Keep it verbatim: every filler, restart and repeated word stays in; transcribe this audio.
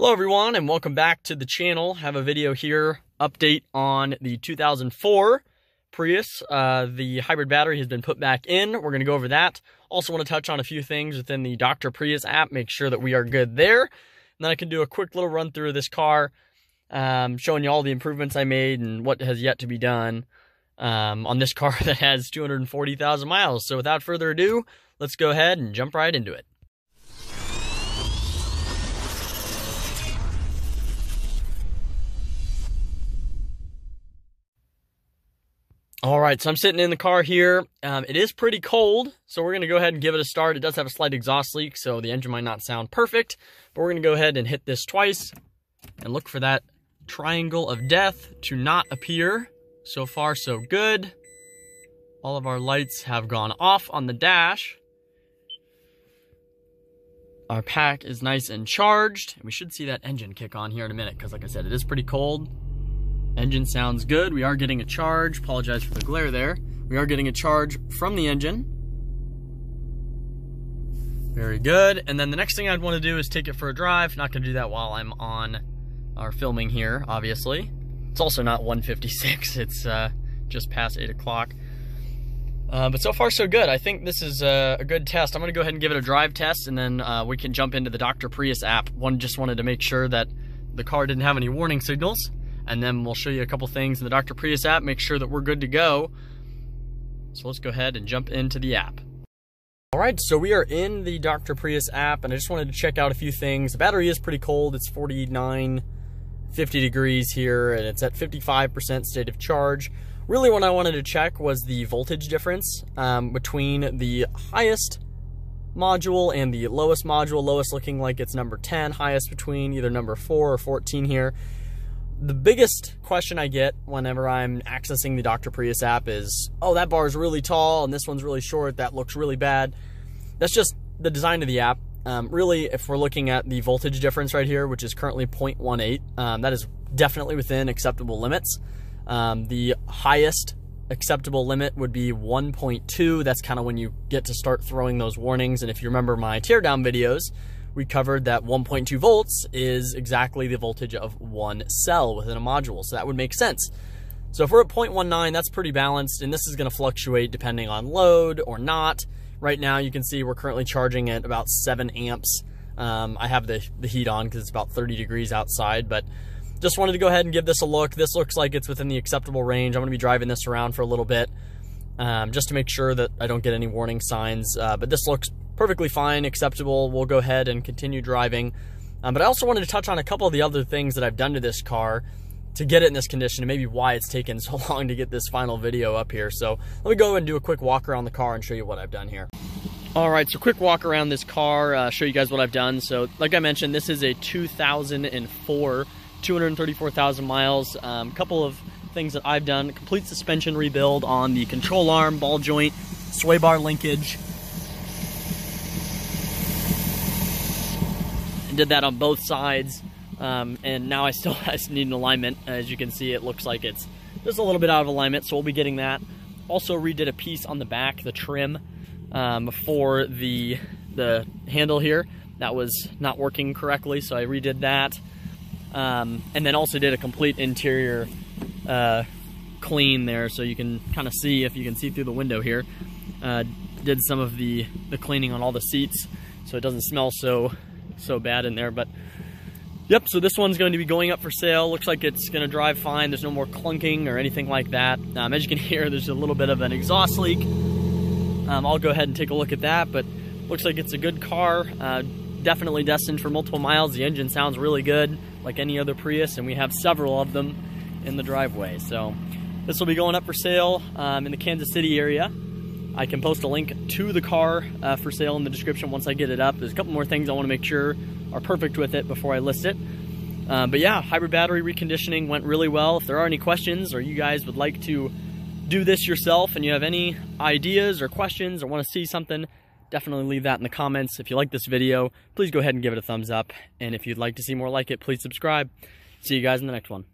Hello everyone and welcome back to the channel. Have a video here, update on the two thousand four Prius. Uh, the hybrid battery has been put back in. We're going to go over that. Also want to touch on a few things within the Doctor Prius app, make sure that we are good there. And then I can do a quick little run through of this car, um, showing you all the improvements I made and what has yet to be done um, on this car that has two hundred forty thousand miles. So without further ado, let's go ahead and jump right into it. All right, so I'm sitting in the car here. Um, it is pretty cold, so we're going to go ahead and give it a start. It does have a slight exhaust leak, so the engine might not sound perfect, but we're going to go ahead and hit this twice and look for that triangle of death to not appear. So far, so good. All of our lights have gone off on the dash. Our pack is nice and charged, and we should see that engine kick on here in a minute because, like I said, it is pretty cold. Engine sounds good. We are getting a charge. Apologize for the glare there. We are getting a charge from the engine. Very good. And then the next thing I'd want to do is take it for a drive. Not going to do that while I'm on our filming here, obviously. It's also not one fifty-six. It's uh, just past eight o'clock. Uh, but so far, so good. I think this is a, a good test. I'm going to go ahead and give it a drive test, and then uh, we can jump into the Doctor Prius app. One just wanted to make sure that the car didn't have any warning signals. And then we'll show you a couple things in the Doctor Prius app, make sure that we're good to go. So let's go ahead and jump into the app. All right, so we are in the Doctor Prius app, and I just wanted to check out a few things. The battery is pretty cold. It's forty-nine, fifty degrees here, and it's at fifty-five percent state of charge. Really what I wanted to check was the voltage difference um, between the highest module and the lowest module, lowest looking like it's number ten, highest between either number four or fourteen here. The biggest question I get whenever I'm accessing the Doctor Prius app is, oh, that bar is really tall and this one's really short, that looks really bad. That's just the design of the app. Um, really, if we're looking at the voltage difference right here, which is currently zero point one eight, um, that is definitely within acceptable limits. Um, the highest acceptable limit would be one point two. That's kind of when you get to start throwing those warnings. And if you remember my teardown videos, we covered that one point two volts is exactly the voltage of one cell within a module, so that would make sense. So if we're at zero point one nine, that's pretty balanced, and this is going to fluctuate depending on load or not. Right now, you can see we're currently charging at about seven amps. Um, I have the, the heat on because it's about thirty degrees outside, but just wanted to go ahead and give this a look. This looks like it's within the acceptable range. I'm going to be driving this around for a little bit um, just to make sure that I don't get any warning signs, uh, but this looks perfectly fine, acceptable. We'll go ahead and continue driving. Um, but I also wanted to touch on a couple of the other things that I've done to this car to get it in this condition and maybe why it's taken so long to get this final video up here. So let me go and do a quick walk around the car and show you what I've done here. All right, so quick walk around this car, uh, show you guys what I've done. So like I mentioned, this is a two thousand four, two hundred thirty-four thousand miles. Um, couple of things that I've done: complete suspension rebuild on the control arm, ball joint, sway bar linkage. Did that on both sides, um, and now I still I need an alignment. As you can see, it looks like it's just a little bit out of alignment, so we'll be getting that. Also redid a piece on the back, the trim um, for the the handle here that was not working correctly, so I redid that, um, and then also did a complete interior uh, clean there, so you can kind of see, if you can see through the window here, uh, did some of the the cleaning on all the seats so it doesn't smell so so bad in there. But yep, so this one's going to be going up for sale. Looks like it's going to drive fine. There's no more clunking or anything like that. Um, as you can hear, there's a little bit of an exhaust leak. um, I'll go ahead and take a look at that, but looks like it's a good car, uh, definitely destined for multiple miles. The engine sounds really good, like any other Prius, and we have several of them in the driveway. So this will be going up for sale um, in the Kansas City area. I can post a link to the car uh, for sale in the description once I get it up. There's a couple more things I want to make sure are perfect with it before I list it. Uh, but yeah, hybrid battery reconditioning went really well. If there are any questions, or you guys would like to do this yourself and you have any ideas or questions or want to see something, definitely leave that in the comments. If you like this video, please go ahead and give it a thumbs up. And if you'd like to see more like it, please subscribe. See you guys in the next one.